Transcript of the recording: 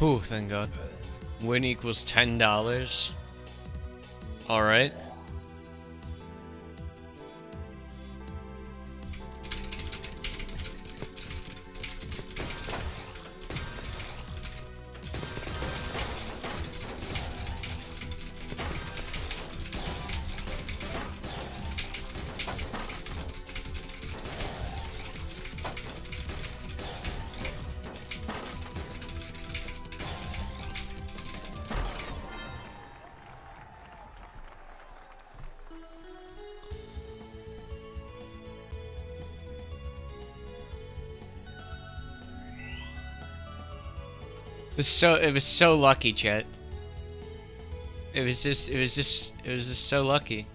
Whew, thank God. Win equals $10. Alright. It was so lucky, chat. It was just so lucky.